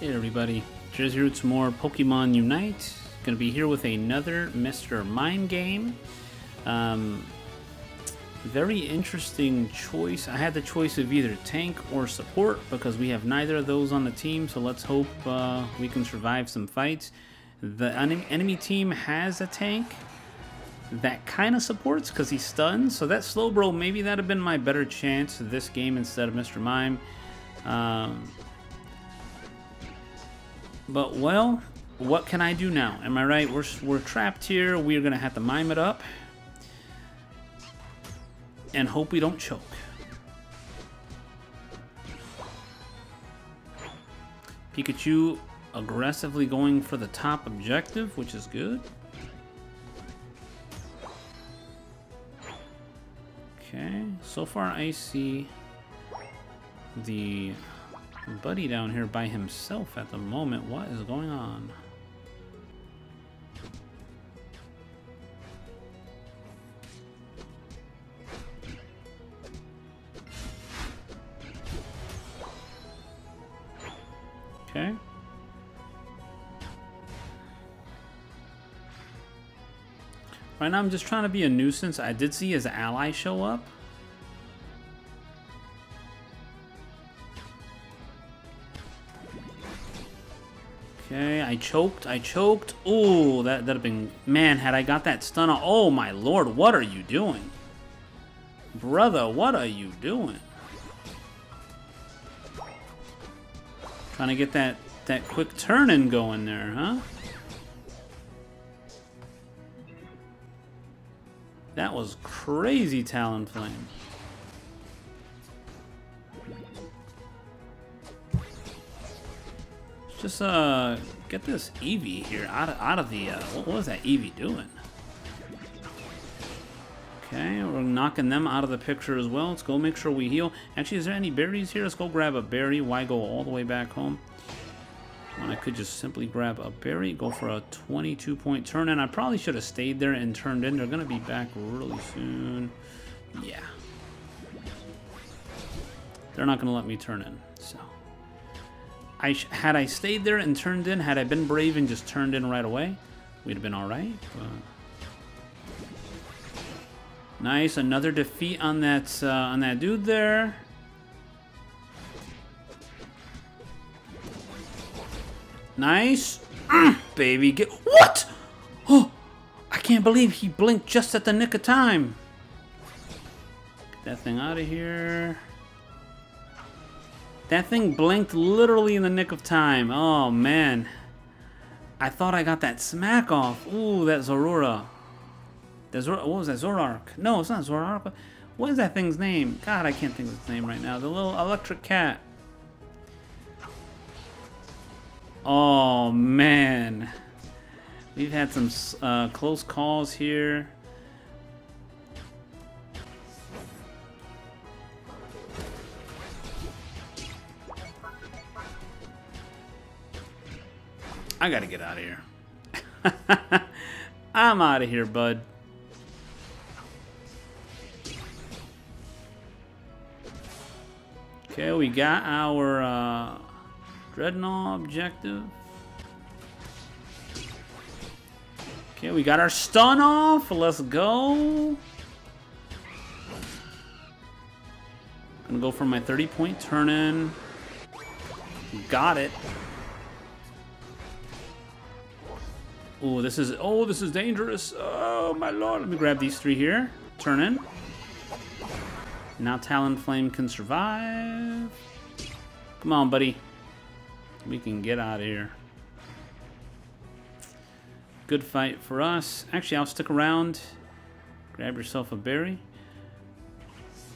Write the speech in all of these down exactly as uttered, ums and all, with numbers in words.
Hey everybody, Jerz here with some more Pokemon Unite. Gonna be here with another Mister Mime game. Um, very interesting choice. I had the choice of either tank or support because we have neither of those on the team, so let's hope uh, we can survive some fights. The enemy team has a tank that kind of supports because he stuns, so that Slowbro, maybe that would have been my better chance this game instead of Mister Mime. Um... But, well, what can I do now? Am I right? We're, we're trapped here. We're going to have to mime it up. And hope we don't choke. Pikachu aggressively going for the top objective, which is good. Okay. So far, I see the buddy down here by himself at the moment. What is going on? Okay. Right now I'm just trying to be a nuisance. I did see his ally show up. Okay, I choked, I choked. Ooh, that that'd have been, man, had I got that stun on, oh my lord, what are you doing? Brother, what are you doing? Trying to get that, that quick turn-in going there, huh? That was crazy, Talonflame. Just uh, get this Eevee here out of, out of the, uh, what was that Eevee doing? Okay, we're knocking them out of the picture as well. Let's go make sure we heal. Actually, is there any berries here? Let's go grab a berry. Why go all the way back home? When I could just simply grab a berry, go for a twenty-two point turn in. I probably should have stayed there and turned in. They're going to be back really soon. Yeah. They're not going to let me turn in, so. I sh had I stayed there and turned in, had I been brave and just turned in right away, we'd have been all right. But... Nice, another defeat on that uh, on that dude there. Nice, mm, baby. Get what? Oh, I can't believe he blinked just at the nick of time. Get that thing out of here. That thing blinked literally in the nick of time. Oh, man. I thought I got that smack off. Ooh, that Zeraora. That Zor what was that? Zorark. No, it's not Zorark. What is that thing's name? God, I can't think of its name right now. The little electric cat. Oh, man. We've had some uh, close calls here. I gotta get out of here. I'm out of here, bud. Okay, we got our uh, Dreadnought objective. Okay, we got our stun off. Let's go. I'm gonna go for my thirty point turn in. Got it. Oh, this is oh, this is dangerous. Oh my lord! Let me grab these three here. Turn in. Now Talonflame can survive. Come on, buddy. We can get out of here. Good fight for us. Actually, I'll stick around. Grab yourself a berry.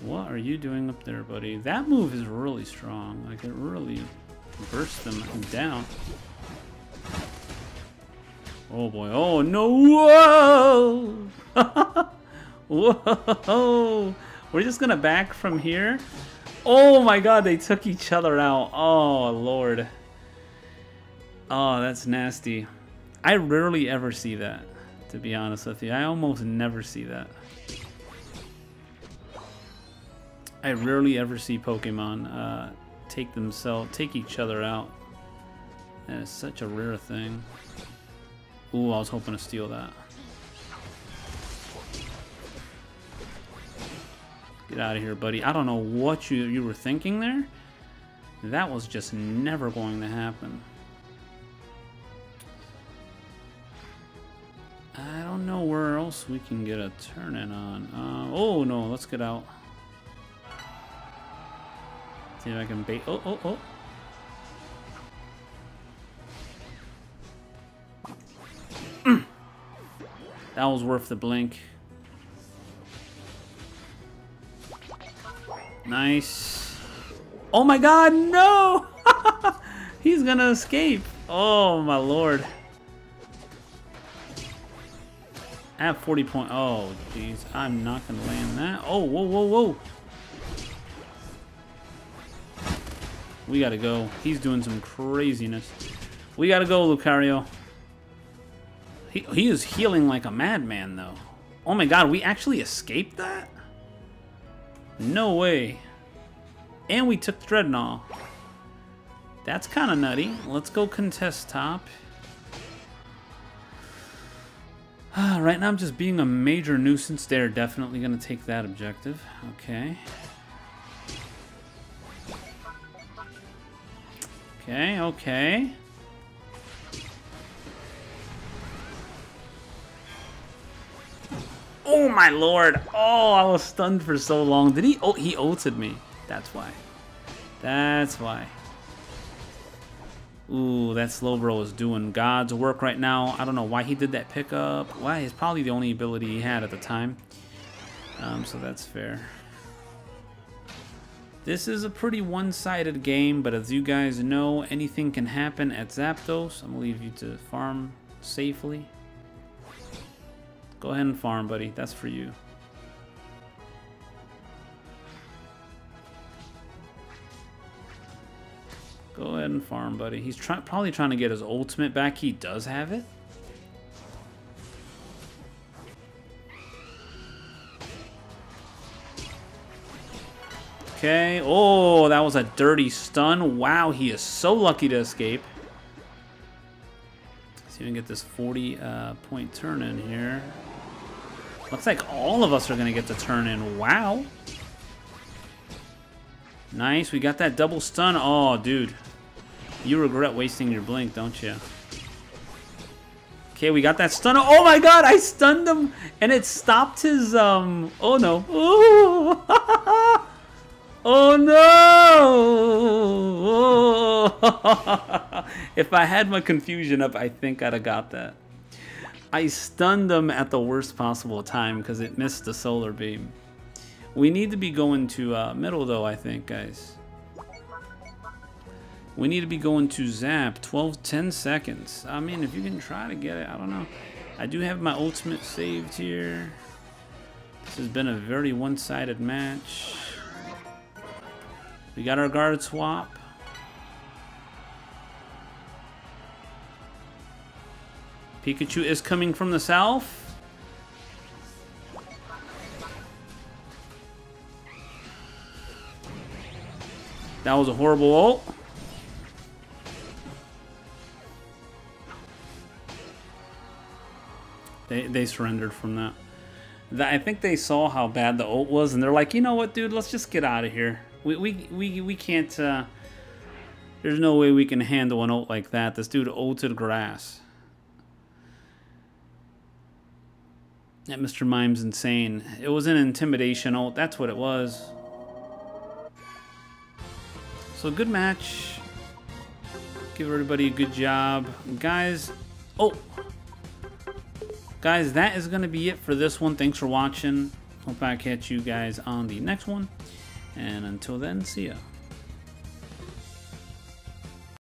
What are you doing up there, buddy? That move is really strong. Like it really bursts them down. Oh boy, oh no, whoa! Whoa! We're just gonna back from here. Oh my god, they took each other out. Oh lord. Oh, that's nasty. I rarely ever see that, to be honest with you. I almost never see that. I rarely ever see Pokemon uh, take themselves, take each other out. That is such a rare thing. Ooh, I was hoping to steal that. Get out of here, buddy. I don't know what you, you were thinking there. That was just never going to happen. I don't know where else we can get a turn in on. Uh, oh, no. Let's get out. See if I can bait. Oh, oh, oh. That was worth the blink. Nice. Oh my god, no! He's gonna escape. Oh my lord. At forty point. Oh, jeez. I'm not gonna land that. Oh, whoa, whoa, whoa. We gotta go. He's doing some craziness. We gotta go, Lucario. He, he is healing like a madman, though. Oh my god, we actually escaped that? No way. And we took Dreadnought. That's kind of nutty. Let's go contest top. Right now I'm just being a major nuisance. They're definitely going to take that objective. Okay. Okay, okay. Oh my lord! Oh, I was stunned for so long. Did he? Oh, he ulted me. That's why. That's why. Ooh, that Slowbro is doing God's work right now. I don't know why he did that pickup. Why? It's probably the only ability he had at the time. Um, so that's fair. This is a pretty one-sided game, but as you guys know, anything can happen at Zapdos. I'm gonna leave you to farm safely. Go ahead and farm, buddy. That's for you. Go ahead and farm, buddy. He's try probably trying to get his ultimate back. He does have it. Okay. Oh, that was a dirty stun. Wow, he is so lucky to escape. Let's see if we can get this forty point uh, turn in here. Looks like all of us are going to get the turn in. Wow. Nice. We got that double stun. Oh, dude. You regret wasting your blink, don't you? Okay, we got that stun. Oh, my God. I stunned him, and it stopped his... um. Oh, no. Oh, oh no. Oh. If I had my confusion up, I think I'd have got that. I stunned them at the worst possible time because it missed the solar beam. We need to be going to uh, middle though, I think, guys. We need to be going to Zap. twelve, ten seconds. I mean, if you can try to get it, I don't know. I do have my ultimate saved here. This has been a very one-sided match. We got our guard swap. Pikachu is coming from the south. That was a horrible ult. They, they surrendered from that. I think they saw how bad the ult was, and they're like, you know what, dude? Let's just get out of here. We, we, we, we can't... Uh, there's no way we can handle an ult like that. This dude ulted grass. That Mister Mime's insane. It was an intimidation ult. That's what it was. So good match. Give everybody a good job. Guys, oh! Guys, that is going to be it for this one. Thanks for watching. Hope I catch you guys on the next one. And until then, see ya.